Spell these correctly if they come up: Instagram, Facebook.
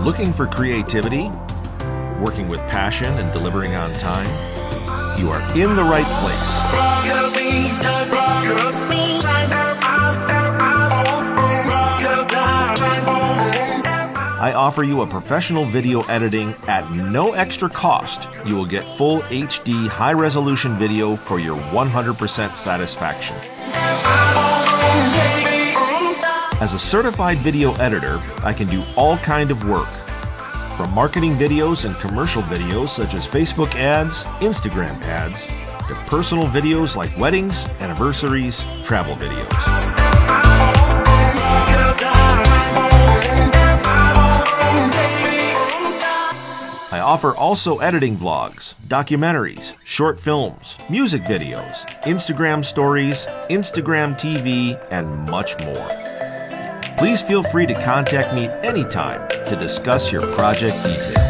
Looking for creativity? Working with passion and delivering on time? You are in the right place. I offer you a professional video editing at no extra cost. You will get full HD high-resolution video for your 100% satisfaction. As a certified video editor, I can do all kinds of work. From marketing videos and commercial videos such as Facebook ads, Instagram ads, to personal videos like weddings, anniversaries, travel videos. I offer also editing vlogs, documentaries, short films, music videos, Instagram stories, Instagram TV, and much more. Please feel free to contact me anytime to discuss your project details.